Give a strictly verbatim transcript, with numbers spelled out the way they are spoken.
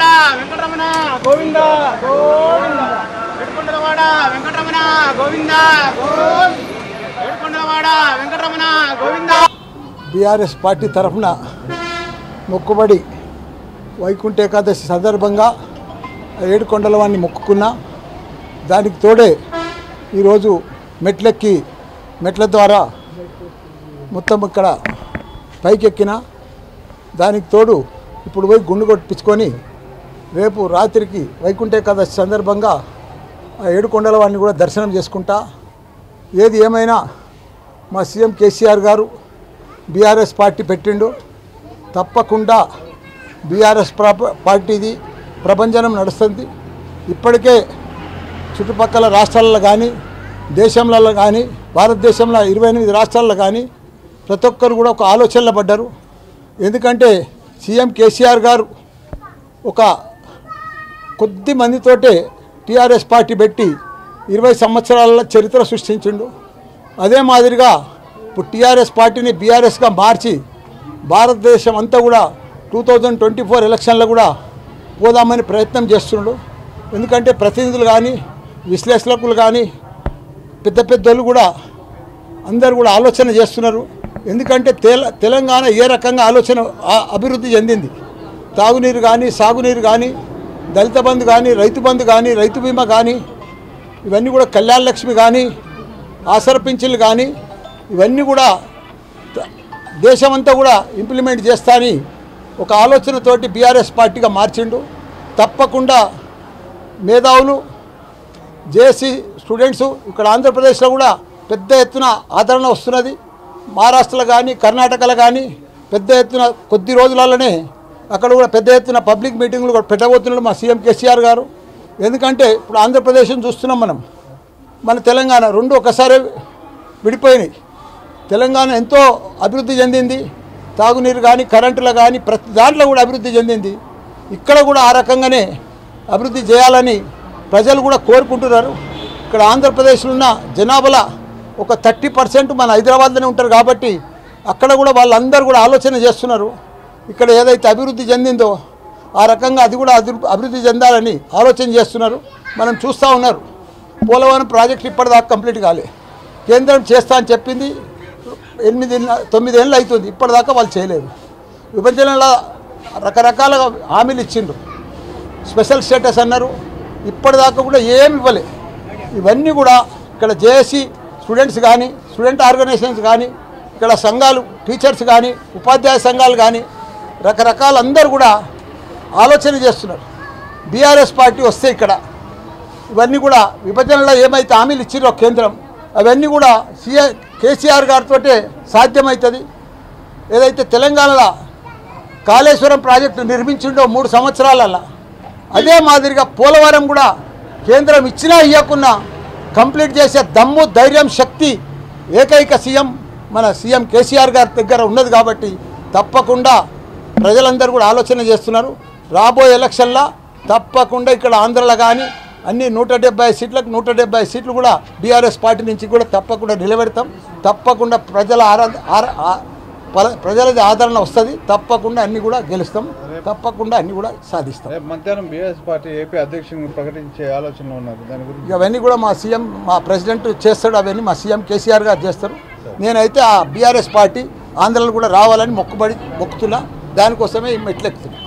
Venkataramana Venkataramana Govinda Govinda Venkataramana Venkataramana Govinda Govinda Venkataramana Venkataramana Govinda BRS party తరఫున మొక్కుబడి వైకుంఠ ఏకాదశి సందర్భంగా ఏడుకొండలవాణ్ణి మొక్కుకున్నా. దానికి తోడే ఈరోజు మెట్లెక్కి మెట్ల ద్వారా మొత్తం ఇక్కడ పైకెక్కిన. దానికి తోడు ఇప్పుడు పోయి గుండు కొట్టించుకొని రేపు రాత్రికి వైకుంఠ ఏకాదశి సందర్భంగా ఆ ఏడుకొండలవాణ్ణి కూడా దర్శనం చేసుకుంటా. ఏది ఏమైనా మా సీఎం కేసీఆర్ గారు బీఆర్ఎస్ పార్టీ పెట్టిండు, తప్పకుండా బీఆర్ఎస్ పార్టీది ప్రపంచం నడుస్తుంది. ఇప్పటికే చుట్టుపక్కల రాష్ట్రాల్లో కానీ దేశంలో కానీ భారతదేశంలో ఇరవై ఎనిమిది రాష్ట్రాల్లో కానీ ప్రతి ఒక్కరు కూడా ఒక ఆలోచనలో పడ్డారు. ఎందుకంటే సీఎం కేసీఆర్ గారు ఒక కొద్ది మందితోటే టీఆర్ఎస్ పార్టీ పెట్టి ఇరవై సంవత్సరాల చరిత్ర సృష్టించిండు. అదే మాదిరిగా ఇప్పుడు టీఆర్ఎస్ పార్టీని బీఆర్ఎస్గా మార్చి భారతదేశం అంతా కూడా టూ థౌజండ్ ట్వంటీ ఫోర్ ఎలక్షన్లో కూడా పోదామని ప్రయత్నం చేస్తుండు. ఎందుకంటే ప్రతినిధులు కానీ విశ్లేషకులు కానీ పెద్ద పెద్దలు కూడా అందరు కూడా ఆలోచన చేస్తున్నారు. ఎందుకంటే తెల తెలంగాణ ఏ రకంగా ఆలోచన అభివృద్ధి చెందింది, తాగునీరు కానీ సాగునీరు కానీ దళిత బంధు కానీ రైతు బంధు కానీ రైతు బీమా కానీ ఇవన్నీ కూడా కళ్యాణ లక్ష్మి కానీ ఆసరా పింఛన్లు కానీ ఇవన్నీ కూడా దేశమంతా కూడా ఇంప్లిమెంట్ చేస్తా అని ఒక ఆలోచనతోటి బీఆర్ఎస్ పార్టీగా మార్చిండు. తప్పకుండా మేధావులు జేసీ స్టూడెంట్స్ ఇక్కడ ఆంధ్రప్రదేశ్లో కూడా పెద్ద ఎత్తున ఆదరణ వస్తున్నది. మహారాష్ట్రలో కానీ కర్ణాటకలో కానీ పెద్ద ఎత్తున కొద్ది రోజులలోనే అక్కడ కూడా పెద్ద ఎత్తున పబ్లిక్ మీటింగ్లు కూడా పెట్టబోతున్నాడు మా సీఎం కేసీఆర్ గారు. ఎందుకంటే ఇప్పుడు ఆంధ్రప్రదేశ్ని చూస్తున్నాం మనం, మన తెలంగాణ రెండు ఒకసారి విడిపోయినాయి. తెలంగాణ ఎంతో అభివృద్ధి చెందింది, తాగునీరు కానీ కరెంటులో కానీ ప్రతి దాంట్లో కూడా అభివృద్ధి చెందింది. ఇక్కడ కూడా ఆ రకంగానే అభివృద్ధి చేయాలని ప్రజలు కూడా కోరుకుంటున్నారు. ఇక్కడ ఆంధ్రప్రదేశ్లో ఉన్న జనాభాల ఒక థర్టీ పర్సెంట్ మన హైదరాబాద్లోనే ఉంటారు కాబట్టి అక్కడ కూడా వాళ్ళందరూ కూడా ఆలోచన చేస్తున్నారు. ఇక్కడ ఏదైతే అభివృద్ధి చెందిందో ఆ రకంగా అది కూడా అభివృద్ధి చెందాలని ఆలోచన చేస్తున్నారు. మనం చూస్తూ ఉన్నారు, పోలవరం ప్రాజెక్టు ఇప్పటిదాకా కంప్లీట్ కాలే. కేంద్రం చేస్తా అని చెప్పింది ఎనిమిది తొమ్మిదేళ్ళు అవుతుంది, ఇప్పటిదాకా వాళ్ళు చేయలేదు. విభజనల రకరకాల హామీలు ఇచ్చిండ్రు, స్పెషల్ స్టేటస్ అన్నారు, ఇప్పటిదాకా కూడా ఏమి ఇవ్వలే. ఇవన్నీ కూడా ఇక్కడ జేఏసీ స్టూడెంట్స్ కానీ స్టూడెంట్ ఆర్గనైజేషన్స్ కానీ ఇక్కడ సంఘాలు టీచర్స్ కానీ ఉపాధ్యాయ సంఘాలు కానీ రకరకాల అందరూ కూడా ఆలోచన చేస్తున్నారు. బీఆర్ఎస్ పార్టీ వస్తే ఇక్కడ ఇవన్నీ కూడా విభజనలో ఏమైతే హామీలు ఇచ్చిరో కేంద్రం అవన్నీ కూడా సీఎం కేసీఆర్ గారితో సాధ్యమవుతుంది. ఏదైతే తెలంగాణలో కాలేశ్వరం ప్రాజెక్టు నిర్మించిండో మూడు సంవత్సరాలల్లా అదే మాదిరిగా పోలవరం కూడా కేంద్రం ఇచ్చినా ఇవ్వకున్నా కంప్లీట్ చేసే దమ్ము ధైర్యం శక్తి ఏకైక సీఎం మన సీఎం కేసీఆర్ గారి దగ్గర ఉన్నది కాబట్టి తప్పకుండా ప్రజలందరూ కూడా ఆలోచన చేస్తున్నారు. రాబోయే ఎలక్షన్లో తప్పకుండా ఇక్కడ ఆంధ్రలో కానీ అన్ని నూట డెబ్బై సీట్లకు నూట డెబ్బై సీట్లు కూడా బీఆర్ఎస్ పార్టీ నుంచి కూడా తప్పకుండా నిలబెడతాం. తప్పకుండా ప్రజల ఆరా ప్రజల ఆదరణ వస్తుంది. తప్పకుండా అన్ని కూడా గెలుస్తాం, తప్పకుండా అన్ని కూడా సాధిస్తాం. మధ్యాహ్నం బీఆర్ఎస్ పార్టీ ఏపీ అధ్యక్షుని ప్రకటించే ఆలోచనలో ఉన్నారు. దాని గురించి అవన్నీ కూడా మా సీఎం మా ప్రెసిడెంట్ చేస్తాడు, అవన్నీ మా సీఎం కేసీఆర్ గారు చేస్తారు. నేనైతే ఆ బీఆర్ఎస్ పార్టీ ఆంధ్రలో కూడా రావాలని మొక్కుబడి మొక్కుతున్నా, దానికోసమే మెట్లెక్కుతున్నా.